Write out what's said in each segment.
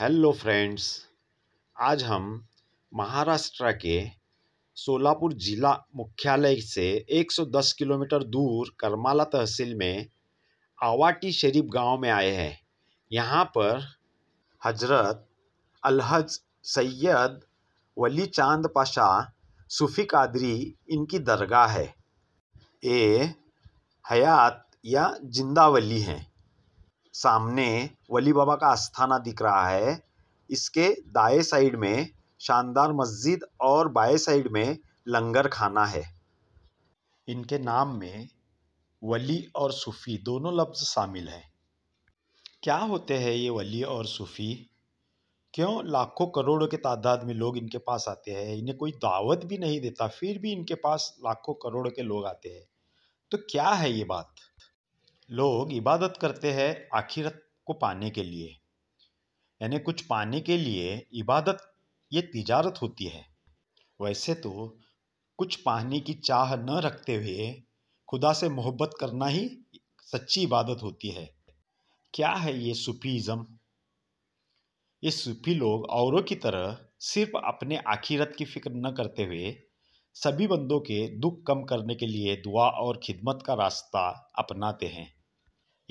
Hello friends, आज हम महाराष्ट्र के सोलापुर जिला मुख्यालय से 110 किलोमीटर दूर करमाला तहसील में आवाटी शरीफ गांव में आए हैं। यहां पर हजरत अलहज सैयद वली चांद पाशा सूफी कादरी इनकी दरगाह है। ये हयात या जिंदा वली हैं। सामने वली बाबा का आस्थाना दिख रहा है। इसके दाएं साइड में शानदार मस्जिद और बाएं साइड में लंगर खाना है। इनके नाम में वली और सूफ़ी दोनों लफ्ज़ शामिल हैं। क्या होते हैं ये वली और सूफ़ी? क्यों लाखों करोड़ों के तादाद में लोग इनके पास आते हैं? इन्हें कोई दावत भी नहीं देता, फिर भी इनके पास लाखों करोड़ों के लोग आते हैं। तो क्या है ये बात? लोग इबादत करते हैं आखिरत को पाने के लिए, यानी कुछ पाने के लिए इबादत, ये तिजारत होती है। वैसे तो कुछ पाने की चाह न रखते हुए खुदा से मोहब्बत करना ही सच्ची इबादत होती है। क्या है ये सूफीज़म? ये सूफी लोग औरों की तरह सिर्फ अपने आखिरत की फ़िक्र न करते हुए सभी बंदों के दुख कम करने के लिए दुआ और खिदमत का रास्ता अपनाते हैं।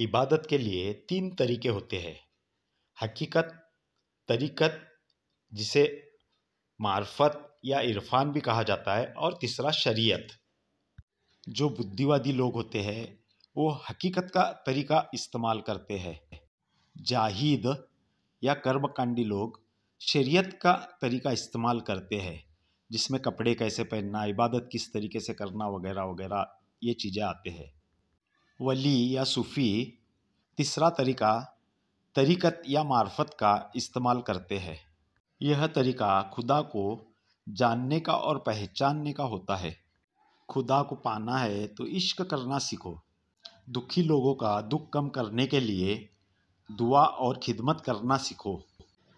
इबादत के लिए तीन तरीके होते हैं: हकीकत, तरीकत जिसे मार्फत या इरफान भी कहा जाता है, और तीसरा शरीयत। जो बुद्धिवादी लोग होते हैं वो हकीकत का तरीका इस्तेमाल करते हैं, जाहिद या कर्मकांडी लोग शरीयत का तरीका इस्तेमाल करते हैं, जिसमें कपड़े कैसे पहनना, इबादत किस तरीके से करना वगैरह वगैरह ये चीज़ें आते हैं। वली या सूफ़ी तीसरा तरीका तरीकत या मार्फत का इस्तेमाल करते हैं। यह तरीका खुदा को जानने का और पहचानने का होता है। खुदा को पाना है तो इश्क करना सीखो। दुखी लोगों का दुख कम करने के लिए दुआ और खिदमत करना सीखो।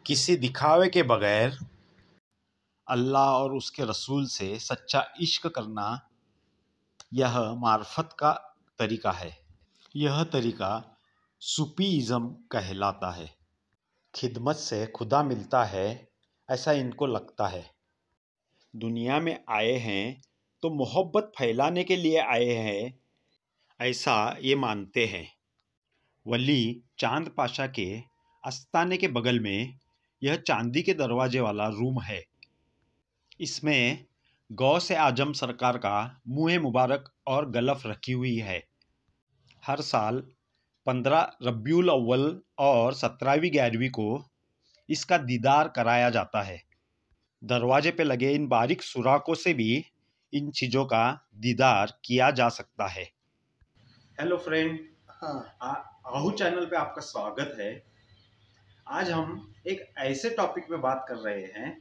किसी दिखावे के बगैर अल्लाह और उसके रसूल से सच्चा इश्क करना, यह मार्फत का तरीका है। यह तरीका सूफीज़म कहलाता है। खिदमत से खुदा मिलता है, ऐसा इनको लगता है। दुनिया में आए हैं तो मोहब्बत फैलाने के लिए आए हैं, ऐसा ये मानते हैं। वली चांद पाशा के आस्थाने के बगल में यह चांदी के दरवाजे वाला रूम है। इसमें गौस आजम सरकार का मुँह मुबारक और गलफ रखी हुई है। हर साल 15 रबीउल अव्वल और 17वीं 11वीं को इसका दीदार कराया जाता है। दरवाजे पे लगे इन बारीक सुराखों से भी इन चीज़ों का दीदार किया जा सकता है। हेलो फ्रेंड, आहू चैनल पे आपका स्वागत है। आज हम एक ऐसे टॉपिक पे बात कर रहे हैं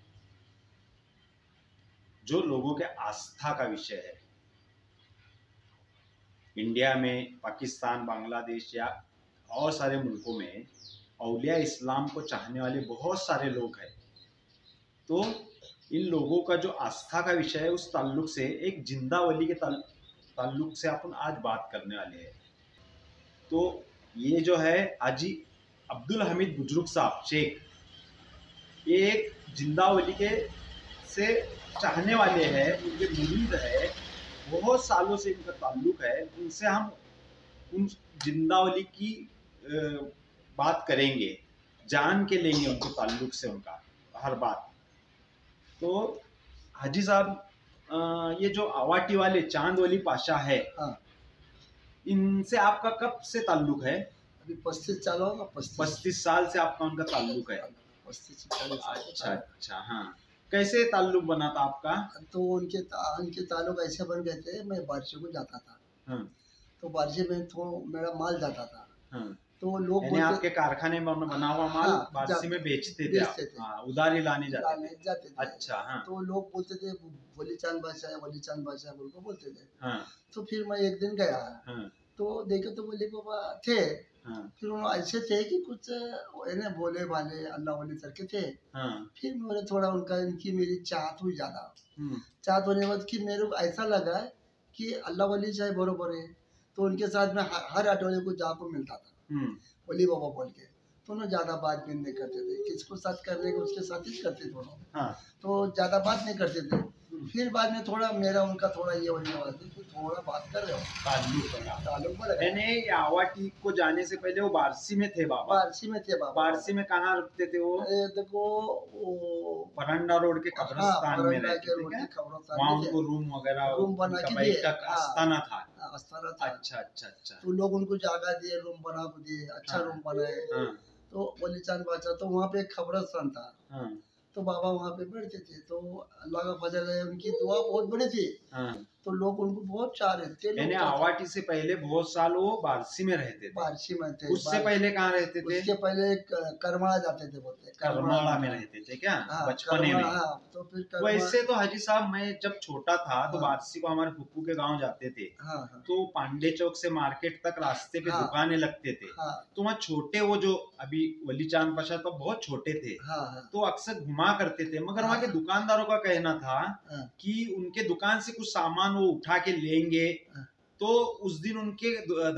जो लोगों के आस्था का विषय है। इंडिया में, पाकिस्तान, बांग्लादेश या और सारे मुल्कों में औलिया इस्लाम को चाहने वाले बहुत सारे लोग हैं। तो इन लोगों का जो आस्था का विषय है उस ताल्लुक़ से, एक जिंदा वली के ताल्लुक़ से अपन आज बात करने वाले हैं। तो ये जो है हाजी अब्दुल हमीद बुजुर्ग साहब शेख, ये एक जिंदा वली के से चाहने वाले हैं, उनके मुरीद है, बहुत सालों से इनका ताल्लुक़ है। उनसे हम उन जिंदा वली की बात करेंगे, जान के लेंगे उनके ताल्लुक़ से उनका हर बात। तो हाजी साहब, ये जो आवाटी वाले चांद वली पाशा है, इनसे आपका कब से ताल्लुक़ है? अभी 35 साल होगा। 35 साल से आपका उनका ताल्लुक़ है। 35 साल। अच्छा, हाँ। कैसे ताल्लुक बना था आपका? तो उनके ताल्लुक ऐसे बन गए थे, मैं बारशी को जाता था। हाँ। तो बारशी में तो मेरा माल जाता था। हाँ। तो लोग आपके कारखाने में बना हुआ माल? हाँ, बारशी में बेचते थे। हाँ, उधारी लाने जाते थे। अच्छा, हाँ। तो लोग बोलते थे वली चांद बादशाह बोलकर बोलते थे। हाँ। तो फिर मैं एक दिन गया। हाँ। तो देखे तो वली बाबा थे। हाँ। फिर वो ऐसे थे कि कुछ भोले भाले अल्लाह वाले करके थे। हाँ। फिर मैंने थोड़ा उनका इनकी मेरी चाहत हुई ज़्यादा। चाहत होने के बाद कि मेरे को ऐसा लगा कि अल्लाह वाले चाहे बरोबर है, तो उनके साथ में हर आटोले को जाकर मिलता था वली बाबा बोल के। दोनों ज़्यादा बात भी नहीं करते थे, किसको साथ करने को उसके साथ ही करते दोनों। हाँ। तो ज़्यादा बात नहीं करते थे। फिर बाद में थोड़ा मेरा उनका थोड़ा ये होने वाला था कि थोड़ा बात कर रहे हो ताल्लुक बना। मैंने आवाटी को जाने से पहले वो बारसी में थे बाबा। बारसी में थे बाबा। बारसी में कहाँ रुकते थे वो? देखो वो परंडा रोड के कब्रिस्तान में रहते थे, वहाँ उनको रूम वगैरह बना के आस्थाना था। अच्छा अच्छा अच्छा। तो लोग उनको जगह दिए, रूम बना दिए, अच्छा रूम बनाए। तो बोली चांद बादशाह तो वहाँ पे कब्रिस्तान था, तो बाबा वहाँ पे बैठते थे। तो अल्लाह का फजल है उनकी दुआ बहुत बड़ी थी। हाँ। तो लोग उनको बहुत चाह रहे थे। यानी आवाटी से पहले बहुत साल वो बारसी में रहते थे। बारसी में थे। उससे पहले कहाँ रहते थे? उसके पहले कर्माला जाते थे बोलते। कर्माला में रहते थे क्या? हाँ, बचपने में। हाँ, तो फिर वैसे तो हाजी साहब मैं जब छोटा था तो बारसी को हमारे फुप्पू के गाँव जाते थे तो पांडे चौक से मार्केट तक रास्ते पे दुकानें लगते थे। तो वहाँ छोटे वो जो अभी वली चांद पाशा तो बहुत छोटे थे तो अक्सर घुमा करते थे, मगर वहाँ के दुकानदारों का कहना था कि उनके दुकान से कुछ सामान वो उठा के लेंगे तो उस दिन उनके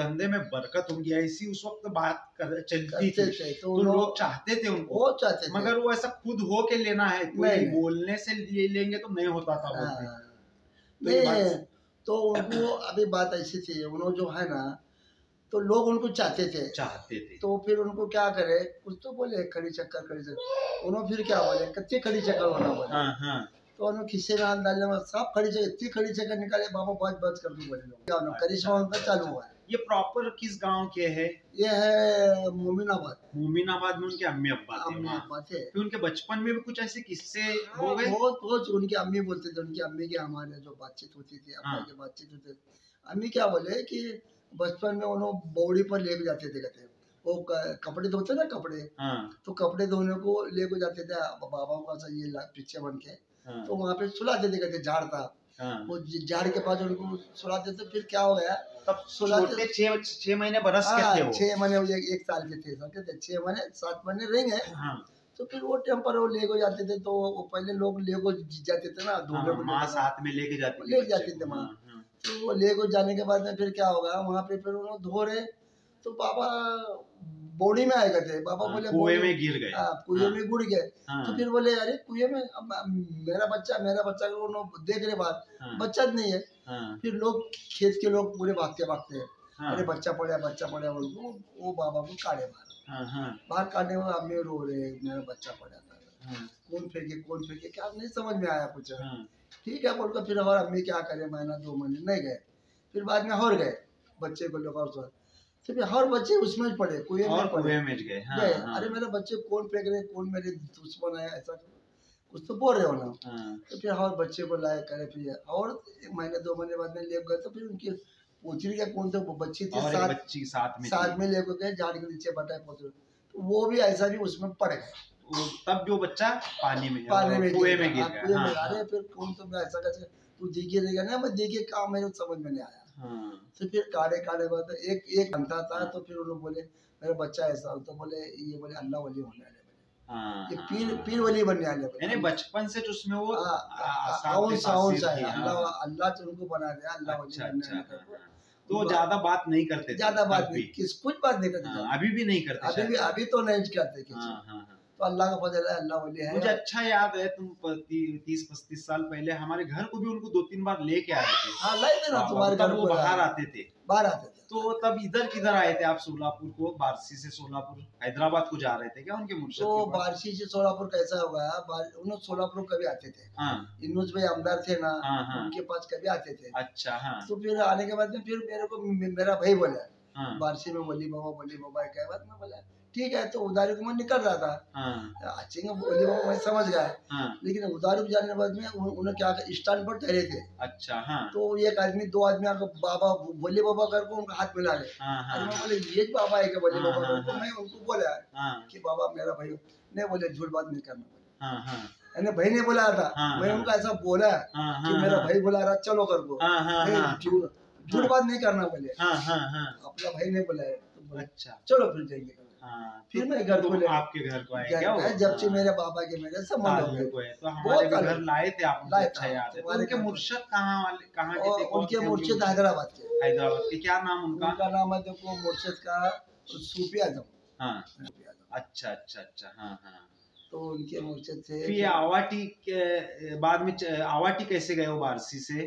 धंधे में बरकत होगी, ऐसी उस वक्त बात चलती थी। तो लोग चाहते थे उनको, वो चाहते थे। मगर वो ऐसा खुद हो के लेना है, कोई बोलने से ले लेंगे तो नहीं होता था। तो उनको अभी बात ऐसी थी, उन्होंने जो है ना तो लोग उनको चाहते थे। तो फिर उनको क्या करे, कुछ तो बोले खड़ी चक्कर खड़ी चक्कर। उन्होंने फिर क्या बोले, कच्चे खड़ी चक्कर होना बोला। तो उन्होंने खिस्से डाल डाले साफ खड़ी जगह, इतनी खड़ी जगह निकाले बाबा बच कर दूं बोले। करिश्मा उनका चालू हुआ। ये प्रॉपर किस गांव के है? ये है मोमिनाबाद। मोमिनाबाद में उनके अम्मी अब्बा थे। फिर उनके बचपन में भी कुछ ऐसे किस्से हो गए? बहुत। उनकी अम्मी बोलते थे, उनकी अम्मी की हमारे जो बातचीत होती थी, अम्मा की बातचीत होती थी। अम्मी क्या बोले की बचपन में उन्होंने बौड़ी पर ले भी जाते थे, कहते वो कपड़े धोते ना कपड़े। तो कपड़े धोने को ले को जाते थे बाबा का ये पीछे बन के। तो वहाँ पे सुलाते थे, कहते झाड़ था। वो झाड़ के पास उनको सुलाते थे। फिर क्या हो गया, तब सुलाते छह महीने बरस के थे, 6 महीने एक साल के थे, 6 महीने 7 महीने रहेंगे। तो फिर वो टाइम पर वो लेके जाते थे। तो वो पहले लोग लेके जाते थे ना, धोने को माँ साथ में लेके जाते थे माँ। तो वो लेके जाने के बाद में फिर क्या होगा, वहाँ पे फिर उन्होंने धो रहे तो बाबा बॉडी में आएगा थे। बाबा बोले कुएं में गिर गए। कुएं में गिर गए। तो फिर बोले अरे कुएं में मेरा बच्चा देख रहे बाहर, बच्चा नहीं है। फिर लोग खेत के लोग पूरे भागते हैं, अरे बच्चा पड़ा। वो बाबा को काढ़े बाहर काढ़े में अम्मी रो रहे, मेरा बच्चा पड़ा था, कौन फेंके क्या नहीं समझ में आया कुछ। ठीक है बोलकर फिर हमारा अम्मी क्या करे, 1 महीना 2 महीने नहीं गए। फिर बाद में और गए बच्चे को लोग, और हर बच्चे उसमें पड़े, कोई में गए। हाँ। अरे मेरा बच्चे कौन फेंक रहे, कौन मेरे दुश्मन है, ऐसा कुछ तो बोल रहे हो ना। तो फिर हर बच्चे को लाए करे। फिर और 1 महीने 2 महीने बाद में ले गए। तो फिर उनकी पोचरी का कौन तो बच्ची थी, साथ में ले गए झाड़ के नीचे बताए पोचरी। तो वो भी ऐसा भी उसमें पड़ गए। तब जो बच्चा पानी में गिर गया। अरे फिर कौन तो ऐसा कैसे तू देखिए ना, मैं देखिए काम मेरे समझ में नहीं आया। तो फिर काढ़े बाद एक घंटा था। तो फिर उन्होंने बोले मेरा बच्चा ऐसा, तो बोले ये बोले अल्लाह वली होने वाले, ये पीर वली बनने वाले। यानी बचपन से उसमें वो अल्लाह से उनको बना दिया, अल्लाह वली बनने वाले। तो ज्यादा बात नहीं करते, कुछ बात नहीं करते। अभी भी नहीं करते, अभी तो नहीं करते। तो अल्लाह का फजल है, अल्लाह वली है। मुझे अच्छा याद है, तुम 30-35 साल पहले हमारे घर को भी उनको 2-3 बार लेके आए थे। हाँ, ना तुम्हारे घर को बाहर आते थे। तो तब किधर आए थे आप? सोलापुर को, बारसी से सोलापुर हैदराबाद को जा रहे थे क्या उनके मुर्शिद? तो बारसी से सोलापुर कैसा होगा, उन्होंने सोलापुर कभी आते थे। इनोज भाई आमदार थे ना, उनके पास कभी आते थे। अच्छा। तो फिर आने के बाद में फिर मेरे को मेरा भाई बोला बारसी में बोली बाबा के बाद में बोला ठीक है। तो उदारी को मैं निकल रहा था, अच्छे बोली बाबा मैं समझ गया। लेकिन उदारी को जाने के बाद में उन्होंने क्या स्टैंड पर ठहरे थे। अच्छा। तो एक आदमी 2 आदमी आकर बाबा बोली बाबा करके उनका हाथ मिला रहे। बोले ये बाबा है क्या बोली बाबा करके। मैं उनको बोला कि बाबा मेरा भाई नहीं, बोले झूठ बात नहीं करना, मैंने भाई ने बुलाया था। मैंने उनको ऐसा बोला कि मेरा भाई बुला रहा, चलो करको, झूठ बात नहीं करना, बोले अपना भाई ने बुलाया। अच्छा चलो फिर जाएंगे। फिर मैं घर को आपके घर को आया क्या? जब से मेरे बाबा के मेरे संबंध हुए तो हमारे घर लाए थे आप। अच्छा याद है। उनके मुर्शिद कहाँ के थे? उनके मुर्शिद हैदराबाद के। क्या नाम उनका? उनका नाम है देखो मुर्शिद का सूफी आजम। अच्छा अच्छा अच्छा हाँ हाँ। तो उनके मुर्शद थे। फिर आवाटी के बाद में आवाटी कैसे गए वो बारसी से?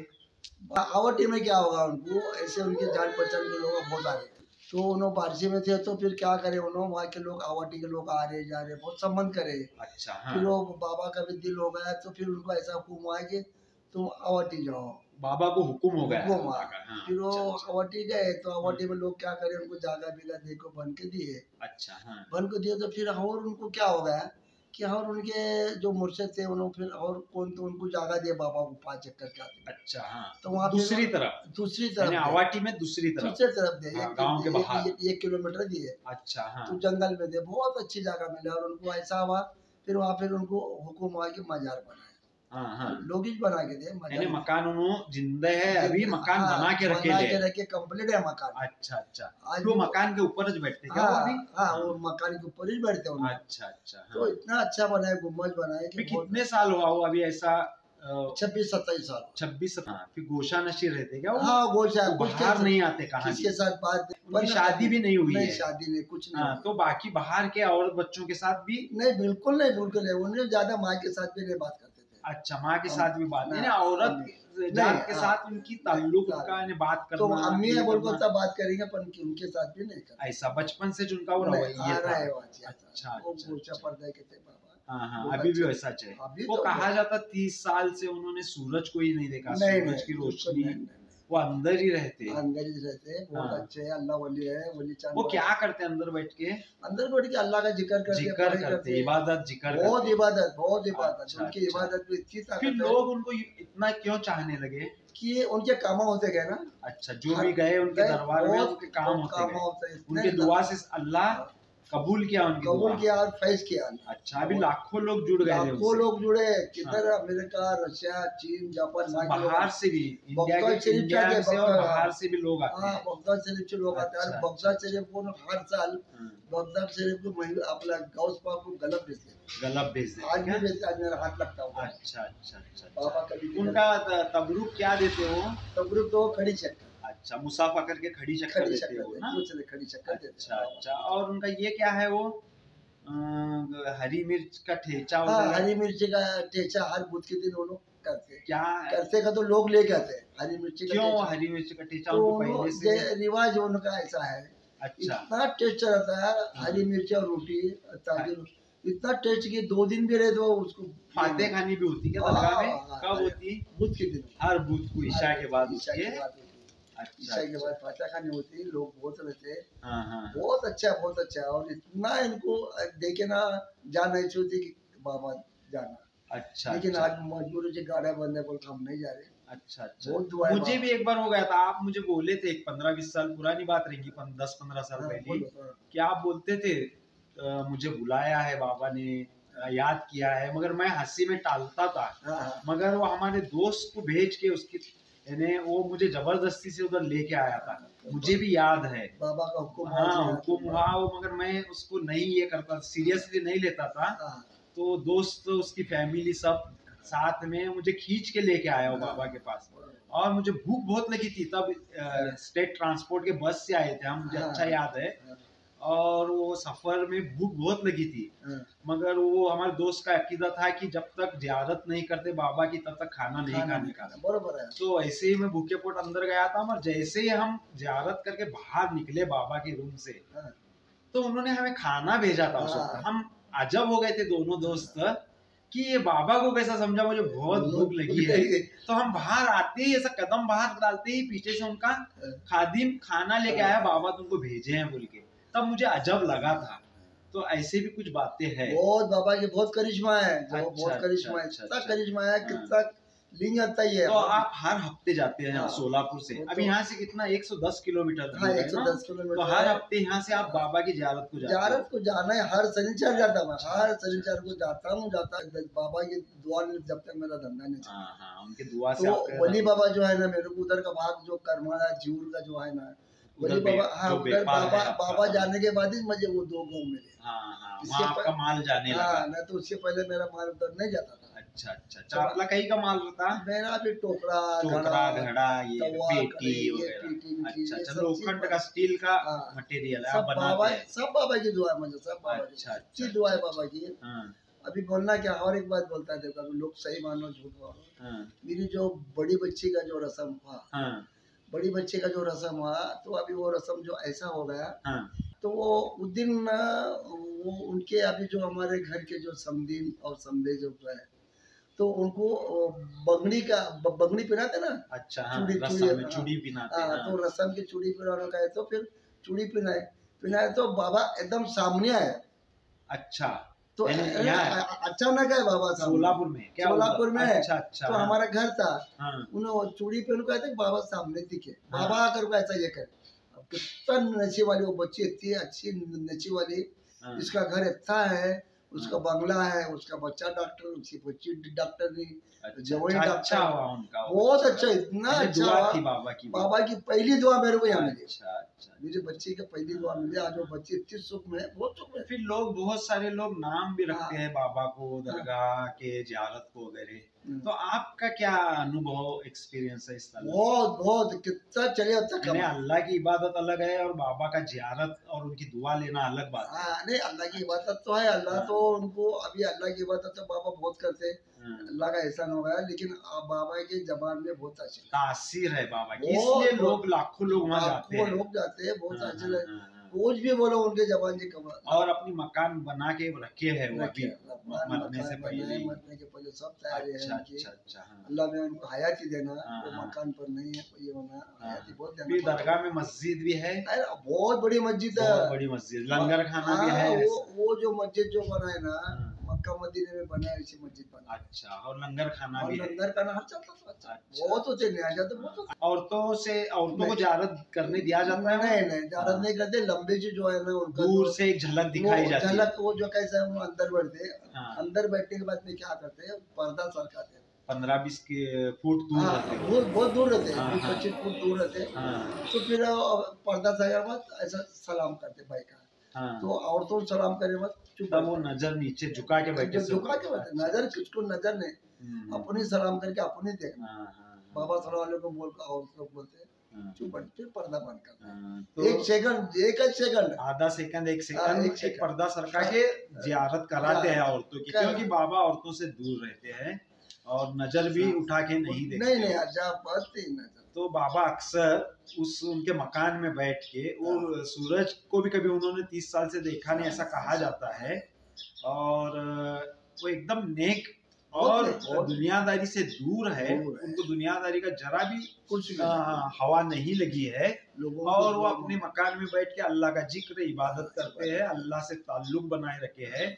आवाटी में क्या होगा, उनको ऐसे उनके जान पहचान के लोग बहुत आ रहे थे, तो उन्होंने बारसी में थे तो फिर क्या करे, उन्होंने वहाँ के लोग आवाटी के लोग आ रहे जा रहे बहुत संबंध करे। अच्छा हाँ। फिर वो बाबा का भी दिल हो गया तो फिर उनको ऐसा हुक्म आया कि तुम आवाटी जाओ, बाबा को हुक्म हो गया। हाँ, फिर वो अवटी गए तो अवटी में लोग क्या करे, उनको जागा बिगा देखो बन के दिए। अच्छा हाँ। बन को दिए तो फिर और उनको क्या हो गया कि और उनके जो मुर्शिद थे उन्होंने फिर और कौन तो उनको जागा दिया बाबा को 5 चक्कर क्या। अच्छा हाँ। तो वहाँ दूसरी तरफ अवटी में दूसरी तरफ दे गाँव के बाहर 1 किलोमीटर दिए। अच्छा हाँ। तो जंगल में दे बहुत अच्छी जगह मिले और उनको ऐसा हुआ फिर वहाँ फिर उनको हुक्म आया कि मजार बनाए। हाँ हाँ। लोग बना के दे मकान, उन्होंने जिंदा है अभी मकान हाँ, बना के रखे कंप्लीट है मकान। अच्छा अच्छा। आज वो मकान के ऊपर बैठते हैं। हाँ, हाँ, हाँ वो मकान के ऊपर ही बैठते हैं। अच्छा अच्छा हाँ। तो इतना अच्छा बनाया, गुम्बज बनाया कि कितने साल हुआ वो अभी ऐसा? 26-27 साल। 26 साल। फिर गोशा नशी रहते क्या? हाँ गोशा, बाहर नहीं आते कहाँ के साथ, बात शादी भी नहीं हुई है, शादी नहीं कुछ नहीं। तो बाकी बाहर के और बच्चों के साथ भी नहीं, बिल्कुल नहीं बिल्कुल नहीं, उन्हें ज्यादा माँ के साथ भी नहीं बात करते। अच्छा माँ के साथ भी बात नहीं, औरत जात के साथ उनकी ताल्लुक का बात करना, तो अम्मी बोलकर तब बात करेंगे पर उनके साथ भी नहीं करते। ऐसा बचपन से जिनका वो रवैया था। अच्छा हाँ। अभी भी वैसा चाहिए। वो कहा जाता 30 साल से उन्होंने सूरज को ही नहीं देखा, सूरज की रोशनी, वो अंदर ही रहते हैं। अंदर ही रहते हैं, बहुत अच्छे हैं। अल्लाह वली है, वली चांद। वो क्या करते हैं अंदर बैठ के? अल्लाह का जिक्र करते, इबादत, बहुत इबादत। उनकी इबादत में इतनी ताकत है। फिर लोग उनको इतना क्यों चाहने लगे कि उनके काम होते गए ना। अच्छा, जो भी गए उनके दरबार में उनके काम होते गए, उनकी दुआ से अल्लाह कबूल किया, और फैज किया। अच्छा, अभी लाखों लोग जुड़ गए, किधर अमेरिका, रशिया, चीन, जापान, बाहर से भी, बाहर से भी लोग आते हैं। बगदाद शरीफ से लोग आते हैं। बगदाद शरीफ को हर साल बगदाद शरीफ को अपना गौस पाक को गलब भेज देते। आज भी भेजते, आज मेरा हाथ लगता हुआ। अच्छा अच्छा अच्छा। बाबा कभी उनका तबरुक क्या देते हो? तबरुक तो खड़ी चक्कर। अच्छा, मुसाफा करके खड़ी चक्कर देते हो ना? खड़ी चक्कर देते। अच्छा। और उनका ये क्या है वो हरी मिर्च का ठेचा? हाँ, हरी मिर्ची का ठेचा हर बुध के दिन वो लोग करते। क्या करते का तो लोग लेके आते हैं हरी मिर्ची का। क्यों हरी मिर्ची का ठेचा? पहले से रिवाज उनका ऐसा है। अच्छा, इतना टेस्ट रहता है हरी मिर्ची और रोटी, इतना टेस्ट की 2 दिन भी रहे तो उसको फाते खानी भी होती है दरगाह में। कब होती? बुध के दिन, हर बुध को ईशा के बाद। अच्छा, के बाद पाचा खाने होती है, लोग बहुत रहते हैं। बहुत अच्छा, बहुत अच्छा। और इतना इनको देखे ना, जान नहीं छोड़ती कि बाबा जाना। अच्छा, लेकिन आज मजबूरी से गाड़ा बंद है, बोलते हम नहीं जा रहे। अच्छा अच्छा। बहुत मुझे भी एक बार हो गया था, आप मुझे बोले थे, 15-20 साल पुरानी बात रहेगी, 10-15 साल पहले कि आप बोलते थे मुझे बुलाया है बाबा ने, याद किया है, मगर मैं हंसी में टालता था। मगर वो हमारे दोस्त को भेज के उसकी वो मुझे जबरदस्ती से उधर लेके आया था। मुझे भी याद है बाबा का हुक्म। हाँ, हुक्म हुआ वो, मगर मैं उसको नहीं ये करता, सीरियसली नहीं लेता था। तो दोस्त, उसकी फैमिली सब साथ में मुझे खींच के लेके आया वो बाबा के पास। और मुझे भूख बहुत लगी थी तब, स्टेट ट्रांसपोर्ट के बस से आए थे हम, मुझे अच्छा याद है। और वो सफर में भूख बहुत लगी थी, मगर वो हमारे दोस्त का अकीदा था कि जब तक जियारत नहीं करते बाबा की तब तक खाना नहीं खाने का। बराबर है। तो ऐसे ही मैं भूखे पेट अंदर गया था, मगर जैसे ही हम जियारत करके बाहर निकले बाबा के रूम से, तो उन्होंने हमें खाना भेजा था। हम अजब हो गए थे दोनों दोस्त कि ये बाबा को कैसा समझा, मुझे बहुत भूख लगी है। तो हम बाहर आते ही ऐसा कदम बाहर डालते ही पीछे से उनका खादिम खाना लेके आया, बाबा तुमको भेजे है बोल के। तब मुझे अजब लगा था। तो ऐसे भी कुछ बातें हैं। बहुत बाबा के बहुत करिश्मा है। अच्छा, बहुत करिश्मा है। अच्छा, अच्छा, करिश्मा है। कितना लिंग आता ही है। तो आप हर हफ्ते जाते हैं? हाँ, सोलापुर से। अब यहाँ से कितना 110 किलोमीटर? हाँ, 110 किलोमीटर। तो हर हफ्ते यहाँ से आप बाबा की जियारत को जाना है। हर शनिवार जाता हूँ, हर शनिवार को जाता हूँ। बाबा की दुआ जब तक मेरा धंधा नहीं चलता, उनकी दुआ से। वली बाबा जो है ना, मेरे को उधर का भाग जो करमाला जीवर का जो है ना, बाबा जाने के बाद ही मुझे वो 2 गाँव मिले। इसके पहले मेरा माल उधर नहीं जाता था। अच्छा अच्छा, चावला कहीं का माल होता है, टोकरा घड़ा ये पेटी वगैरह। अच्छा अच्छा, लोखंड का स्टील का मटेरियल है बाबा, सब बाबा की दुआ है मुझे, सब बाबा की दुआ है बाबा की। अभी बोलना क्या, और एक बात बोलता है देखो, लोग सही मानो झूठ मानो। मेरी जो बड़ी बच्ची का जो रस्म हुआ, बड़ी बच्चे का जो रस्म हुआ, तो अभी वो रस्म जो ऐसा हो गया तो वो उस दिन वो उनके अभी जो हमारे घर के जो समधीन और समधे जो है तो उनको बंगड़ी का बंगड़ी पिराते ना। अच्छा हाँ, चूड़ी पिराते हाँ, तो रसम की चूड़ी पिराने का है तो फिर चूड़ी पिनाए तो बाबा एकदम सामने आए। अच्छा तो अचानक है बाबा सोलापुर में, सोलापुर में। अच्छा अच्छा, तो हमारा घर था, उन्होंने चूड़ी पहन के आए थे, बाबा सामने दिखे, बाबा आकर ऐसा ये कर। कितना नची वाली वो बच्ची, इतनी अच्छी नची वाली, इसका घर इतना है, उसका बंगला है, उसका बच्चा डॉक्टर, उसकी बच्ची डॉक्टर नहीं, जवाई डॉक्टर, बहुत अच्छा। इतना अच्छा बाबा की पहली दुआ मेरे को यहाँ मिली। मुझे बच्ची का पहली दुआ मिली, आज वो बच्ची इतनी सुख में, बहुत सुख में। फिर लोग, बहुत सारे लोग नाम भी रखते हैं बाबा को, दरगाह के, जियारत को वगैरह, तो आपका क्या अनुभव एक्सपीरियंस है इस तरह? बहुत बहुत कितना चले होता है। अल्लाह की इबादत अलग है और बाबा का जियारत और उनकी दुआ लेना अलग बात है। नहीं, अल्लाह की इबादत तो है, अल्लाह तो उनको अभी अल्लाह की इबादत तो बाबा बहुत करते, अल्लाह का एहसान हो गया। लेकिन बाबा के जबान में बहुत अच्छी तासीर है बाबा की, इसलिए लोग लाखों लोग वहाँ जाते हैं, लोग जाते हैं, बहुत अच्छे रोज भी बोलो उनके जबान जी कमा। और अपनी मकान बना के रखे है वो अभी, मरने से पहले, मरने के पहले सब तैयारी है। अच्छा अच्छा, अल्लाह में उनको हयाती देना, वो मकान पर नहीं है ये होना, हयाती बहुत देना। फिर दरगाह में मस्जिद भी है, बहुत बड़ी मस्जिद है, बड़ी मस्जिद, लंगर खाना भी है। वो जो मस्जिद जो बना है ना मक्का मदीने में बना है, इसी मस्जिद बना। अच्छा, और लंगर खाना भी, लंगर खाना हर चलता बहुत होते हैं। औरतों से, औरतों को जियारत करने दिया जाता है? नहीं नहीं, जियारत नहीं करते, जो है ना उनका दूर से एक झलक दिखाई जाती है, झलक वो जो कैसा है, अंदर बैठते हैं। अंदर बैठने के बाद में क्या करते हैं, पर्दा सरकाते हैं, 15-20 फुट दूर रहते हैं, बहुत दूर रहते हैं, 25 फुट दूर रहते हैं। तो फिर पर्दा सजा मत ऐसा सलाम करते भाई का, तो औरतों को सलाम करे मत, वो नजर नीचे झुका के बैठे, झुका के बैठे, नजर किसको नजर नहीं, अपने सलाम करके अपने देखना। बाबा सलाम अलैकुम बोल के औरतों बोलते, फिर पर्दा बंद करता है, एक सेकंड, पर्दा सरका के जियारत कराते हैं औरतों की, क्योंकि बाबा औरतों से दूर रहते हैं और नजर भी उठा के नहीं देखते। नहीं नहीं, तो बाबा अक्सर उस उनके मकान में बैठ के, वो सूरज को भी कभी उन्होंने 30 साल से देखा नहीं ऐसा कहा जाता है, और वो एकदम नेक और दुनियादारी से दूर है, उनको दुनियादारी का जरा भी कुछ हवा नहीं लगी है, और वो अपने मकान में बैठ के अल्लाह का जिक्र, इबादत करते हैं, अल्लाह से ताल्लुक बनाए रखे है,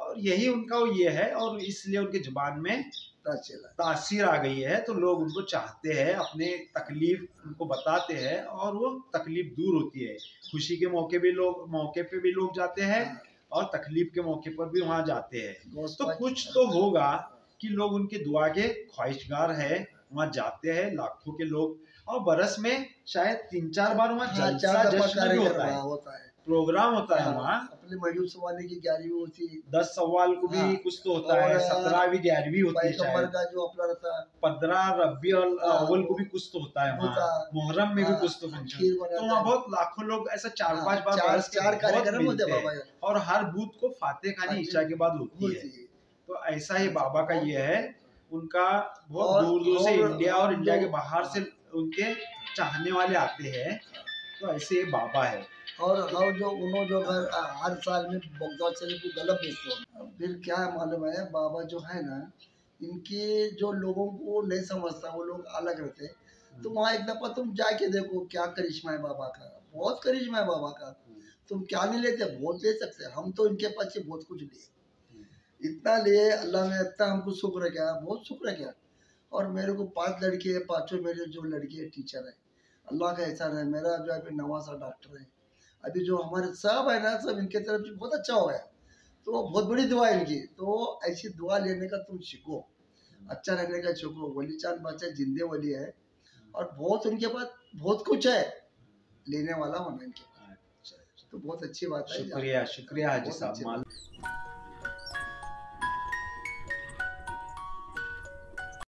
और यही उनका वो ये है, और इसलिए उनके जुबान में तासीर आ गई है। तो लोग उनको चाहते हैं, अपने तकलीफ उनको बताते हैं और वो तकलीफ दूर होती है। खुशी के मौके पे भी लोग जाते हैं और तकलीफ के मौके पर भी वहाँ जाते हैं, तो कुछ तो होगा कि लोग उनके दुआ के ख्वाहिशगार है, वहाँ जाते हैं लाखों के लोग। और बरस में शायद 3-4 बार वहाँ जलसा जश्न भी होता है, प्रोग्राम होता है वहाँ। अपने मयूब सवाल की 11वीं होती है, 10 सवाल को भी कुछ तो होता है, 17वीं 11वीं होती है शायद का जो अपना रहता है, 15 रबी अव्वल को भी कुछ तो होता है वहाँ, मुहर्रम में भी कुछ तो फंक्शन, तो वहाँ बहुत लाखों लोग ऐसा 4-5 बार कार्यक्रम होते हैं, और हर बूथ को फातह खानी ईशा के बाद होती है। तो ऐसा ही बाबा का ये है, उनका बहुत दूर से इंडिया और इंडिया के बाहर से उनके चाहने वाले आते हैं, तो ऐसे बाबा है। और जो उन्होंने जो घर हर साल में बगदाद शरीफ को गलत बेचते हैं, फिर क्या मालूम है बाबा जो है ना, इनके जो लोगों को नहीं समझता वो लोग अलग रहते, तो वहाँ एक दफ़ा तुम जाके देखो क्या करिश्मा है बाबा का, बहुत करिश्मा है बाबा का, तुम क्या नहीं लेते, बहुत ले सकते। हम तो इनके पास से बहुत कुछ लिए, इतना लिए, अल्लाह ने इतना हमको शुक्र किया, बहुत शुक्र किया। और मेरे को 5 लड़के हैं, 5 मेरे जो लड़के टीचर है, अल्लाह का एहसान है। मेरा जो अभी नवासा डॉक्टर है, अभी जो हमारे सब है ना, सब इनके तरफ से बहुत अच्छा हो गया, तो बहुत बड़ी दुआ है इनकी। तो ऐसी दुआ लेने का तुम सीखो, अच्छा रहने का सीखो। वली चांद बादशाह जिंदे वली है, और बहुत उनके पास बहुत कुछ है, लेने वाला होना इनके पास, तो बहुत अच्छी बात है। शुक्रिया हाजी साहब।